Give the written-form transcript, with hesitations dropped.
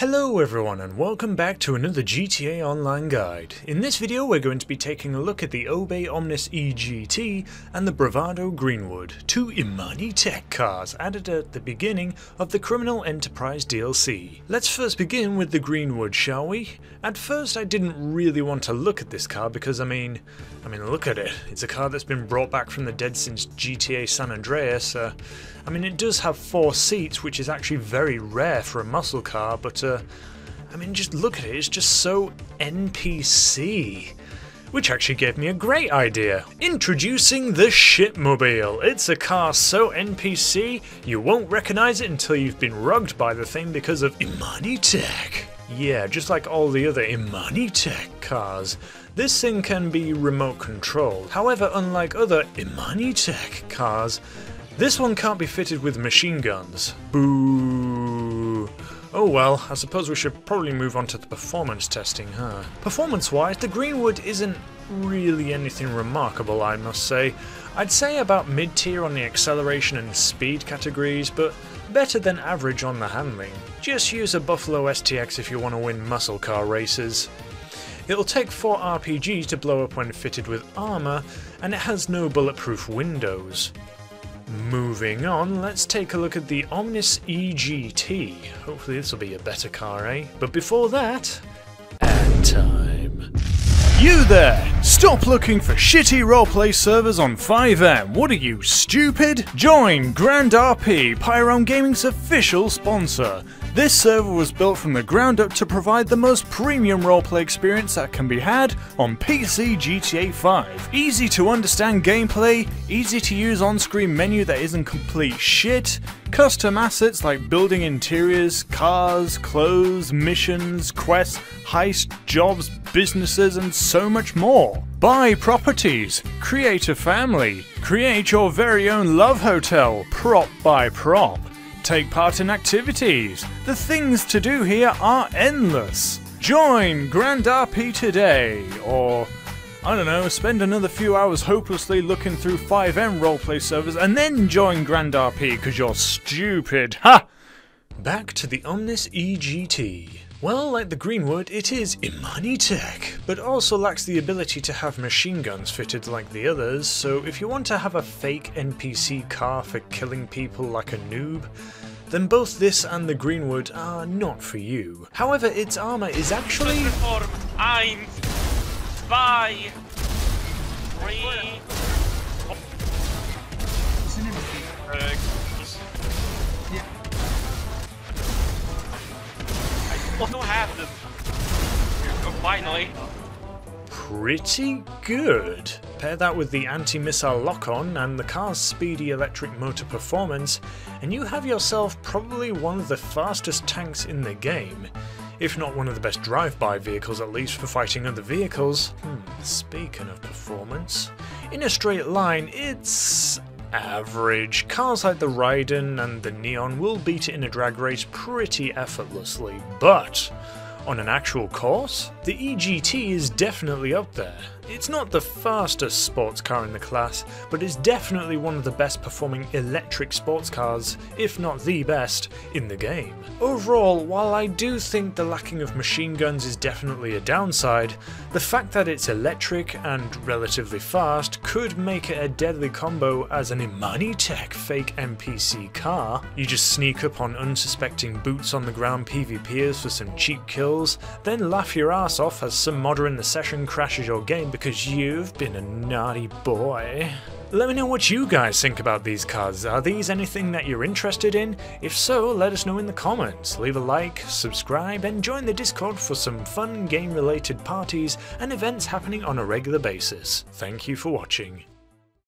Hello everyone and welcome back to another GTA Online guide. In this video we're going to be taking a look at the Obey Omnis EGT and the Bravado Greenwood, two Imani Tech cars added at the beginning of the Criminal Enterprise DLC. Let's first begin with the Greenwood, shall we? At first I didn't really want to look at this car because I mean look at it. It's a car that's been brought back from the dead since GTA San Andreas. I mean, it does have 4 seats, which is actually very rare for a muscle car, but I mean, just look at it, it's just so NPC. Which actually gave me a great idea. Introducing the Shitmobile. It's a car so NPC, you won't recognize it until you've been rugged by the thing because of Imani Tech. Yeah, just like all the other Imani Tech cars, this thing can be remote controlled. However, unlike other Imani Tech cars, this one can't be fitted with machine guns. Boo. Oh well, I suppose we should probably move on to the performance testing, huh? Performance-wise, the Greenwood isn't really anything remarkable, I must say. I'd say about mid-tier on the acceleration and speed categories, but better than average on the handling. Just use a Buffalo STX if you want to win muscle car races. It'll take 4 RPGs to blow up when fitted with armor, and it has no bulletproof windows. Moving on, let's take a look at the Omnis EGT. Hopefully this will be a better car, eh? But before that, ad time. You there! Stop looking for shitty roleplay servers on 5M. What are you, stupid? Join Grand RP, Pyron Gaming's official sponsor. This server was built from the ground up to provide the most premium roleplay experience that can be had on PC GTA 5. Easy to understand gameplay, easy to use on-screen menu that isn't complete shit, custom assets like building interiors, cars, clothes, missions, quests, heists, jobs, businesses, and so much more. Buy properties, create a family, create your very own love hotel, prop by prop. Take part in activities. The things to do here are endless. Join Grand RP today, or I don't know, spend another few hours hopelessly looking through 5M roleplay servers and then join Grand RP because you're stupid. Ha! Back to the Omnis EGT. Well, like the Greenwood, it is Imani Tech, but also lacks the ability to have machine guns fitted like the others, so if you want to have a fake NPC car for killing people like a noob, then both this and the Greenwood are not for you. However, its armour is actually... I don't have them. Oh, finally. Pretty good. Pair that with the anti-missile lock-on and the car's speedy electric motor performance, and you have yourself probably one of the fastest tanks in the game. If not one of the best drive-by vehicles, at least for fighting other vehicles. Speaking of performance, in a straight line, it's... average. Cars like the Raiden and the Neon will beat it in a drag race pretty effortlessly, but on an actual course, the EGT is definitely up there. It's not the fastest sports car in the class, but it's definitely one of the best performing electric sports cars, if not the best, in the game. Overall, while I do think the lacking of machine guns is definitely a downside, the fact that it's electric and relatively fast could make it a deadly combo as an Imani Tech fake NPC car. You just sneak up on unsuspecting boots on the ground PvPers for some cheap kills, then laugh your ass off as some modder in the session crashes your game because you've been a naughty boy. Let me know what you guys think about these cars. Are these anything that you're interested in? If so, let us know in the comments. Leave a like, subscribe, and join the Discord for some fun game-related parties and events happening on a regular basis. Thank you for watching.